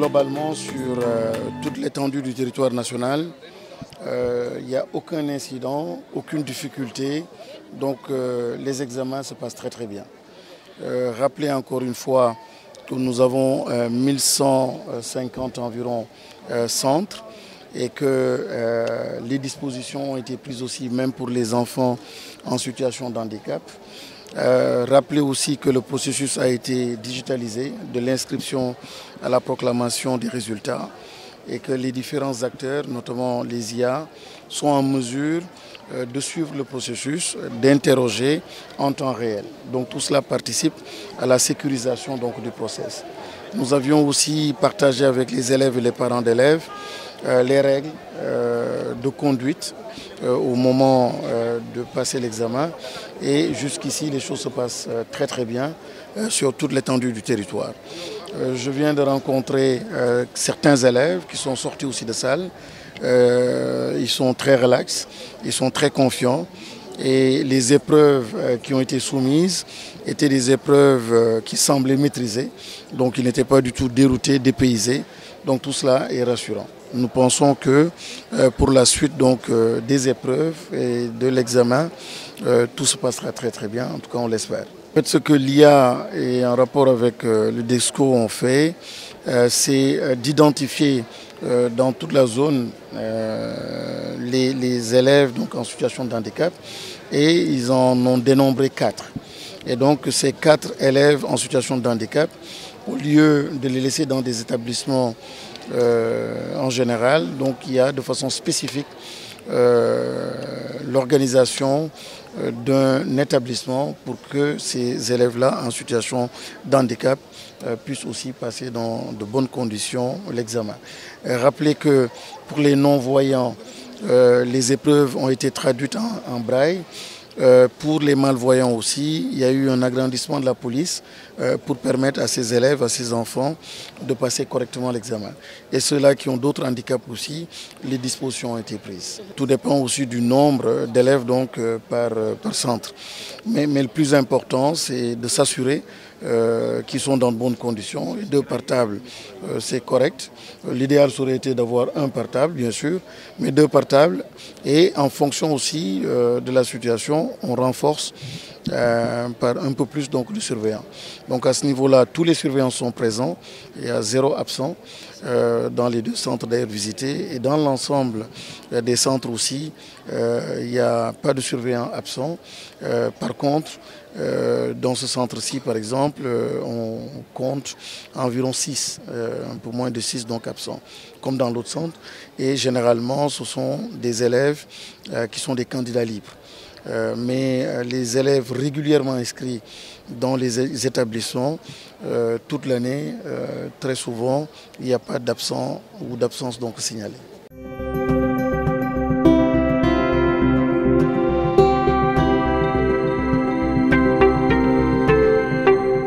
globalement sur toute l'étendue du territoire national. Il n'y a aucun incident, aucune difficulté, donc les examens se passent très bien. Rappelez encore une fois que nous avons 1150 environ centres et que les dispositions ont été prises aussi même pour les enfants en situation d'handicap. Rappelez aussi que le processus a été digitalisé de l'inscription à la proclamation des résultats et que les différents acteurs, notamment les IA, sont en mesure de suivre le processus, d'interroger en temps réel. Donc tout cela participe à la sécurisation donc, du process. Nous avions aussi partagé avec les élèves et les parents d'élèves les règles de conduite au moment de passer l'examen. Et jusqu'ici, les choses se passent très bien sur toute l'étendue du territoire. Je viens de rencontrer certains élèves qui sont sortis aussi de salle. Ils sont très relax, ils sont très confiants. Et les épreuves qui ont été soumises étaient des épreuves qui semblaient maîtrisées. Donc ils n'étaient pas du tout déroutés, dépaysés. Donc tout cela est rassurant. Nous pensons que pour la suite donc, des épreuves et de l'examen, tout se passera très bien, en tout cas on l'espère. En fait, ce que l'IA et en rapport avec le DESCO ont fait, c'est d'identifier dans toute la zone les élèves donc, en situation de handicap et ils en ont dénombré 4. Et donc ces 4 élèves en situation de handicap, au lieu de les laisser dans des établissements en général, donc il y a de façon spécifique l'organisation d'un établissement pour que ces élèves-là en situation d'handicap puissent aussi passer dans de bonnes conditions l'examen. Rappelez que pour les non-voyants, les épreuves ont été traduites en braille. Pour les malvoyants aussi, il y a eu un agrandissement de la police pour permettre à ces élèves, à ces enfants de passer correctement l'examen. Et ceux-là qui ont d'autres handicaps aussi, les dispositions ont été prises. Tout dépend aussi du nombre d'élèves donc par centre. Mais le plus important, c'est de s'assurer qu'ils sont dans de bonnes conditions. Les 2 par table, c'est correct. L'idéal serait été d'avoir 1 par table, bien sûr, mais 2 par table. Et en fonction aussi de la situation, on renforce par un peu plus donc, de surveillants. Donc à ce niveau-là, tous les surveillants sont présents. Il y a 0 absent dans les 2 centres d'ailleurs visités. Et dans l'ensemble des centres aussi, il n'y a pas de surveillant absent. Par contre, dans ce centre-ci, par exemple, on compte environ 6, un peu moins de 6 donc absents, comme dans l'autre centre. Et généralement, ce sont des élèves qui sont des candidats libres. Mais les élèves régulièrement inscrits dans les établissements toute l'année, très souvent, il n'y a pas d'absent ou d'absence donc signalée.